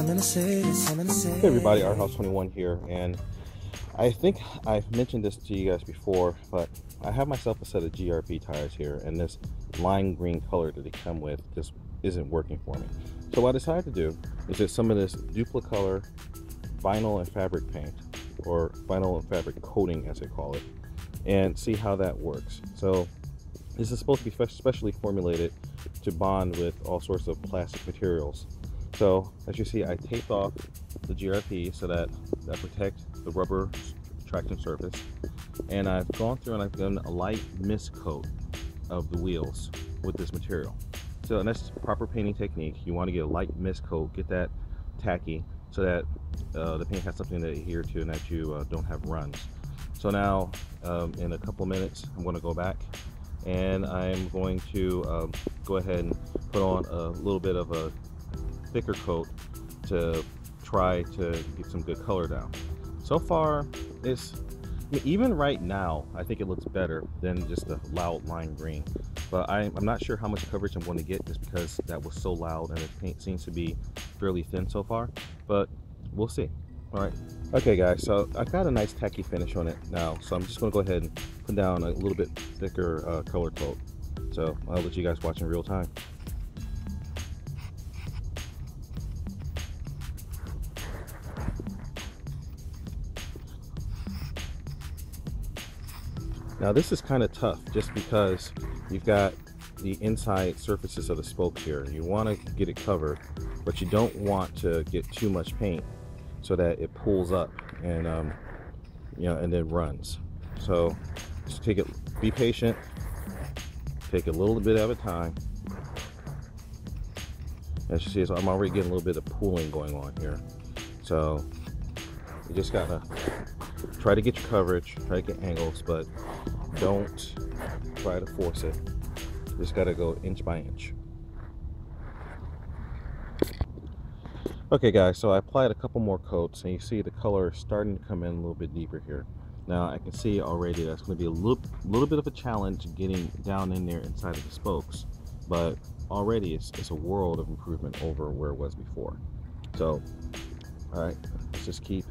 Hey everybody, rhouse21 here, and I think I've mentioned this to you guys before, but I have myself a set of GRP tires here, and this lime green color that they come with just isn't working for me. So what I decided to do is get some of this DupliColor vinyl and fabric paint, or vinyl and fabric coating as they call it, and see how that works. So this is supposed to be specially formulated to bond with all sorts of plastic materials. So as you see, I taped off the GRP so that I protect the rubber traction surface, and I've gone through and I've done a light mist coat of the wheels with this material. So, and that's proper painting technique. You want to get a light mist coat, get that tacky, so that the paint has something to adhere to and that you don't have runs. So now in a couple minutes I'm going to go back and I'm going to go ahead and put on a little bit of a thicker coat to try to get some good color down. So far, even right now, I think it looks better than just the loud lime green, but I'm not sure how much coverage I'm going to get just because that was so loud and the paint seems to be fairly thin so far, but we'll see. All right. Okay guys, so I got a nice tacky finish on it now, so I'm just going to go ahead and put down a little bit thicker color coat. So I'll let you guys watch in real time. Now this is kind of tough just because you've got the inside surfaces of the spokes here. You want to get it covered, but you don't want to get too much paint so that it pulls up and you know, and then runs. So just take it, be patient, take a little bit at a time. As you see, so I'm already getting a little bit of pooling going on here. So you just gotta try to get your coverage, try to get angles, but don't try to force it. Just gotta go inch by inch. Okay guys, so I applied a couple more coats and you see the color starting to come in a little bit deeper here. Now I can see already that's gonna be a little bit of a challenge getting down in there inside of the spokes, but already it's a world of improvement over where it was before. So, all right, let's just keep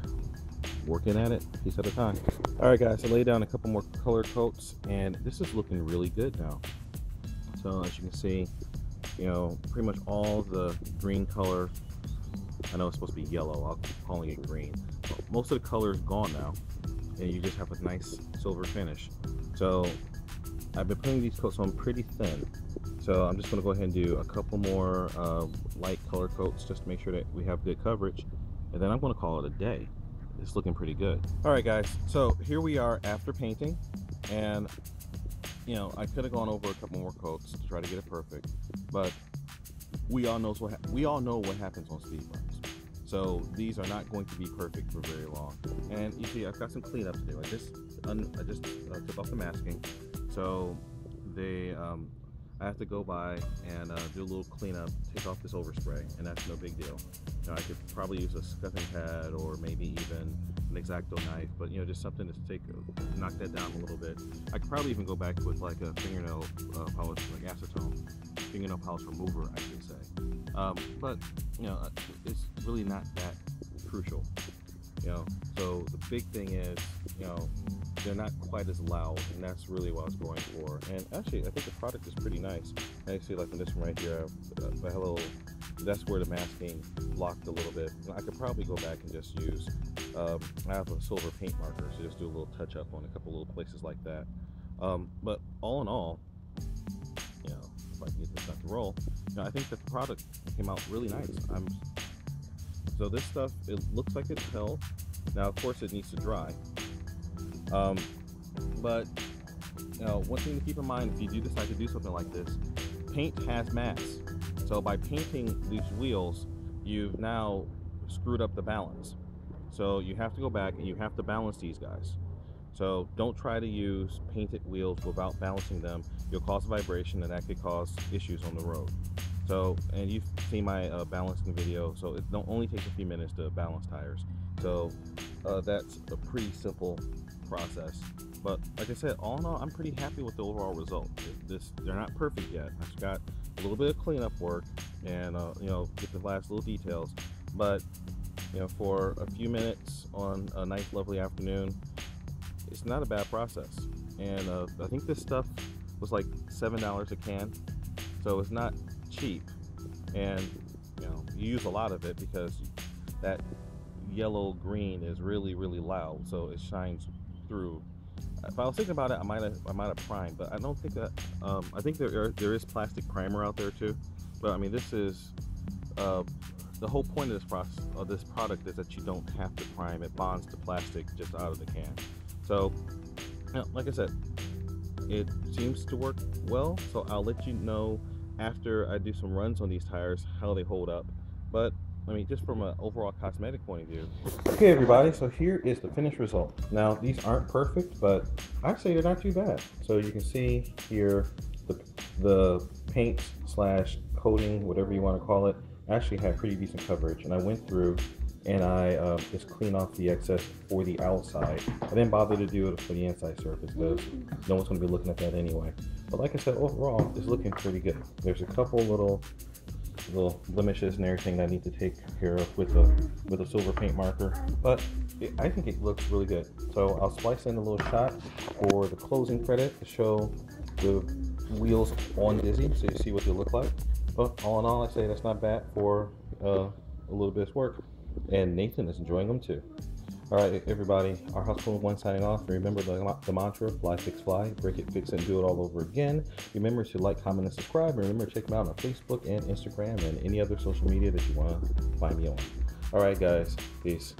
working at it piece at a time. All right guys, I laid down a couple more color coats and this is looking really good now. So as you can see, you know, pretty much all the green color, I know it's supposed to be yellow, I'll keep calling it green, but most of the color is gone now and you just have a nice silver finish. So I've been putting these coats on pretty thin, so I'm just going to go ahead and do a couple more light color coats just to make sure that we have good coverage, and then I'm going to call it a day. It's looking pretty good. All right guys, so here we are after painting, and you know, I could have gone over a couple more coats to try to get it perfect, but we all know what happens on speed runs. So these are not going to be perfect for very long. And you see, I've got some cleanup to do. I just took off the masking, so they I have to go by and do a little cleanup, take off this overspray, and that's no big deal. Now, I could probably use a scuffing pad or maybe even an X-Acto knife, but you know, just something to knock that down a little bit. I could probably even go back with like a fingernail polish, like acetone, fingernail polish remover, I should say. But you know, it's really not that crucial. You know, so the big thing is, you know, they're not quite as loud, and that's really what I was going for. And actually, I think the product is pretty nice. Actually, like in this one right here, that's where the masking blocked a little bit. I could probably go back and just use, I have a silver paint marker, so just do a little touch up on a couple little places like that. But all in all, you know, if I can get this not to roll, you know, I think the product came out really nice. So this stuff, it looks like it's held. Now, of course, it needs to dry. But you know, one thing to keep in mind if you do decide to do something like this, paint has mass. So by painting these wheels, you've now screwed up the balance. So you have to go back and you have to balance these guys. So don't try to use painted wheels without balancing them. You'll cause vibration and that could cause issues on the road. So, and you've seen my balancing video, so it don't only takes a few minutes to balance tires. So that's a pretty simple process, but like I said, all in all, I'm pretty happy with the overall result. They're not perfect yet. I've got a little bit of cleanup work and you know, get the last little details, but you know, for a few minutes on a nice lovely afternoon, it's not a bad process. And I think this stuff was like $7 a can, so it's not cheap. And you know, you use a lot of it because that yellow green is really loud, so it shines through. If I was thinking about it, I might have primed, but I don't think that. I think there is plastic primer out there too, but I mean, this is the whole point of this process of this product is that you don't have to prime. It bonds to plastic just out of the can. So, you know, like I said, it seems to work well. So I'll let you know after I do some runs on these tires how they hold up. But I mean, just from an overall cosmetic point of view. Okay, everybody, so here is the finished result. Now, these aren't perfect, but I'd say they're not too bad. So you can see here the paint / coating, whatever you want to call it, actually had pretty decent coverage. And I went through and I just cleaned off the excess for the outside. I didn't bother to do it for the inside surface because no one's going to be looking at that anyway. But like I said, overall, it's looking pretty good. There's a couple little blemishes and everything that I need to take care of with a silver paint marker, but I think it looks really good. So I'll splice in a little shot for the closing credit to show the wheels on Dizzy, so you see what they look like. But all in all, I say that's not bad for a little bit's work, and Nathan is enjoying them too. All right, everybody, our rhouse21 signing off. And remember the mantra, fly, fix, fly, break it, fix it, and do it all over again. Remember to like, comment, and subscribe. And remember to check them out on Facebook and Instagram and any other social media that you want to find me on. All right, guys, peace.